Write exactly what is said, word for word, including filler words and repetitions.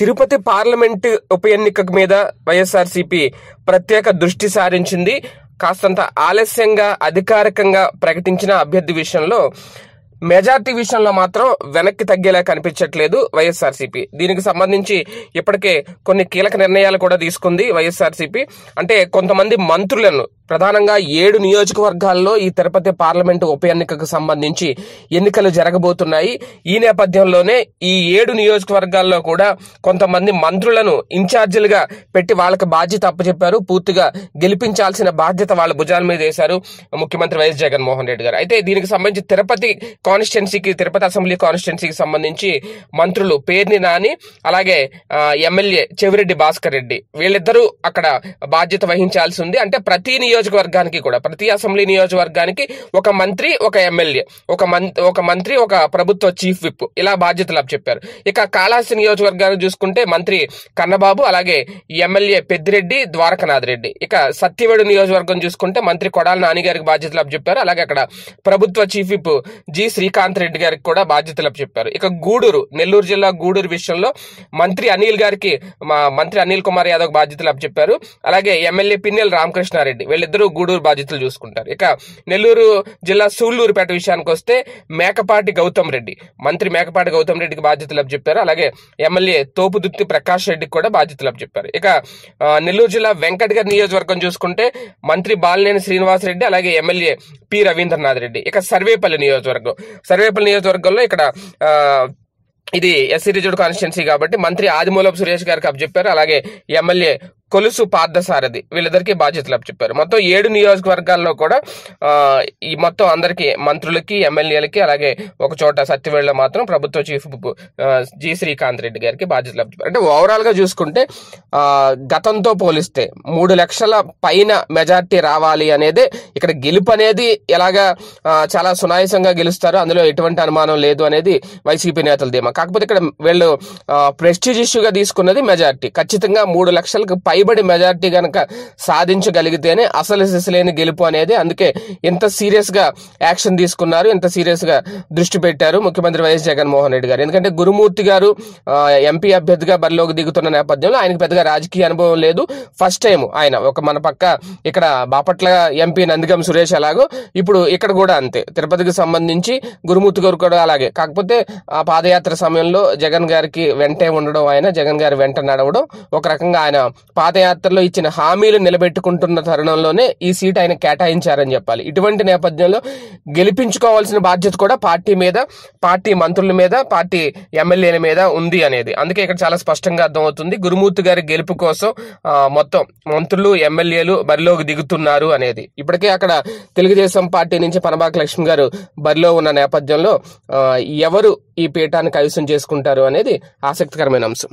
Tirupati parliament ఉప ఎన్నిక మీద వైఎస్ఆర్సీపీ ప్రత్యేక దృష్టి సారించింది. కాస్తంత ఆలస్యంగా అధికారికంగా ప్రకటించిన అభ్యర్థి విషయంలో మెజార్టీ విషయంలో మాత్రం వెనక్కి తగ్గేలా కనిపించట్లేదు వైఎస్ఆర్సీపీ. దీనికి సంబంధించి ఇప్పటికే కొన్ని కీలక నిర్ణయాలు కూడా తీసుకుంది వైఎస్ఆర్సీపీ. అంటే కొంతమంది మంత్రులను ప్రధానంగా ఏడు నియోజకవర్గాల్లో ఈ తిరుపతి పార్లమెంటు ఉప ఎన్నికకు సంబంధించి ఎన్నికలు జరగబోతున్నాయి. ఈ నేపథ్యంలోనే ఈ ఏడు నియోజకవర్గాల్లో కూడా కొంతమంది మంత్రులను ఇన్ఛార్జీలుగా పెట్టి వాళ్ళకి బాధ్యత అప్పచెప్పారు. పూర్తిగా గెలిపించాల్సిన బాధ్యత వాళ్ళ భుజాల మీద వేశారు ముఖ్యమంత్రి వైఎస్ జగన్మోహన్ రెడ్డి గారు. అయితే దీనికి సంబంధించి తిరుపతి కాన్స్టిట్యున్సీకి తిరుపతి అసెంబ్లీ కాన్స్టిట్యున్సీకి సంబంధించి మంత్రులు పేర్ని నాని అలాగే ఎమ్మెల్యే చెవిరెడ్డి భాస్కర్ రెడ్డి వీళ్ళిద్దరూ అక్కడ బాధ్యత వహించాల్సి ఉంది. అంటే ప్రతి నియోజకవర్గానికి కూడా ప్రతి అసెంబ్లీ నియోజకవర్గానికి ఒక మంత్రి ఒక ఎమ్మెల్యే ఒక మంత్రి ఒక మంత్రి ఒక ప్రభుత్వ చీఫ్ విప్ ఇలా బాధ్యతలు అప్పచెప్పారు. ఇక కాళహస్తి నియోజకవర్గాన్ని చూసుకుంటే మంత్రి కన్నబాబు అలాగే ఎమ్మెల్యే పెద్దిరెడ్డి ద్వారకనాథ్ రెడ్డి. ఇక సత్యవేడు నియోజకవర్గం చూసుకుంటే మంత్రి కొడాల నాని గారికి బాధ్యతలు అప్పచెప్పారు. అలాగే అక్కడ ప్రభుత్వ chief whip G Srikanth Reddy గారికి కూడా బాధ్యతలు అప్పచెప్పారు. ఇక గూడూరు నెల్లూరు జిల్లా గూడూరు విషయంలో మంత్రి అనిల్ గారికి మంత్రి అనిల్ కుమార్ యాదవ్ బాధ్యతలు అప్పచెప్పారు. అలాగే ఎమ్మెల్యే పిన్నెల రామకృష్ణారెడ్డి వీళ్ళిద్దరూ గూడూరు బాధ్యతలు చూసుకుంటారు. ఇక నెల్లూరు జిల్లా సూళ్లూరుపేట విషయానికి వస్తే మేకపాటి గౌతమ్ రెడ్డి మంత్రి మేకపాటి గౌతమ్ రెడ్డికి బాధ్యతలు అప్పచెప్పారు. అలాగే ఎమ్మెల్యే తోపుదుర్తి ప్రకాష్ రెడ్డికి కూడా బాధ్యతలు అప్పచెప్పారు. ఇక నెల్లూరు జిల్లా వెంకటగిరి నియోజకవర్గం చూసుకుంటే మంత్రి బాలినేని శ్రీనివాస్ రెడ్డి అలాగే ఎమ్మెల్యే పి రవీంద్రనాథ్ రెడ్డి. ఇక సర్వేపల్లి నియోజకవర్గం సర్వేపల్లి నియోజకవర్గంలో ఇక్కడ ఇది ఎస్సీ రిజర్వ్డ్ కాన్స్టిట్యున్సీ కాబట్టి మంత్రి ఆదిమూలపు సురేష్ గారికి అప్పచెప్పారు. అలాగే ఎమ్మెల్యే కొలుసు పార్థసారథి వీళ్ళిద్దరికీ బాధ్యతలు అప్పచెప్పారు. మొత్తం ఏడు నియోజకవర్గాల్లో కూడా ఈ మొత్తం అందరికీ మంత్రులకి ఎమ్మెల్యేలకి అలాగే ఒక చోట సత్యవేళ్ళలో మాత్రం ప్రభుత్వ చీఫ్ జి శ్రీకాంత్ రెడ్డి గారికి బాధ్యతలు అప్పచెప్పారు. అంటే ఓవరాల్గా చూసుకుంటే గతంతో పోలిస్తే మూడు లక్షల పైన మెజార్టీ రావాలి అనేది ఇక్కడ గెలుపు అనేది ఎలాగా చాలా సునాయాసంగా గెలుస్తారు అందులో ఎటువంటి అనుమానం లేదు అనేది వైసీపీ నేతల ధీమా. కాకపోతే ఇక్కడ వీళ్ళు ప్రెస్టీజ్ ఇష్యూగా తీసుకున్నది మెజార్టీ. ఖచ్చితంగా మూడు లక్షలకు పై బడి మెజార్టీ గనక సాధించగలిగితేనే అసలు సిసలేని గెలుపు అనేది. అందుకే ఎంత సీరియస్ గా యాక్షన్ తీసుకున్నారు ఎంత సీరియస్ గా దృష్టి పెట్టారు ముఖ్యమంత్రి వైఎస్ జగన్మోహన్ రెడ్డి గారు. ఎందుకంటే గురుమూర్తి గారు ఎంపీ అభ్యర్థిగా బరిలోకి దిగుతున్న నేపథ్యంలో ఆయనకు పెద్దగా రాజకీయ అనుభవం లేదు. ఫస్ట్ టైం ఆయన ఒక మన పక్క ఇక్కడ బాపట్ల ఎంపీ నందిగం సురేష్ ఎలాగో ఇప్పుడు ఇక్కడ కూడా అంతే తిరుపతికి సంబంధించి గురుమూర్తి గారు కూడా అలాగే. కాకపోతే ఆ పాదయాత్ర సమయంలో జగన్ గారికి వెంటే ఉండడం ఆయన జగన్ గారి వెంట నడవడం ఒక రకంగా ఆయన పాదయాత్రలో ఇచ్చిన హామీలు నిలబెట్టుకుంటున్న తరుణంలోనే ఈ సీట్ ఆయన కేటాయించారని చెప్పాలి. ఇటువంటి నేపథ్యంలో గెలిపించుకోవాల్సిన బాధ్యత కూడా పార్టీ మీద పార్టీ మంత్రుల మీద పార్టీ ఎమ్మెల్యేల మీద ఉంది అనేది అందుకే ఇక్కడ చాలా స్పష్టంగా అర్థమవుతుంది గురుమూర్తి గారి గెలుపు కోసం మొత్తం మంత్రులు ఎమ్మెల్యేలు బరిలోకి దిగుతున్నారు అనేది. ఇప్పటికే అక్కడ తెలుగుదేశం పార్టీ నుంచి పనబాక లక్ష్మి గారు బరిలో ఉన్న నేపథ్యంలో ఎవరు ఈ పీఠాన్ని కైవసం చేసుకుంటారు అనేది ఆసక్తికరమైన అంశం.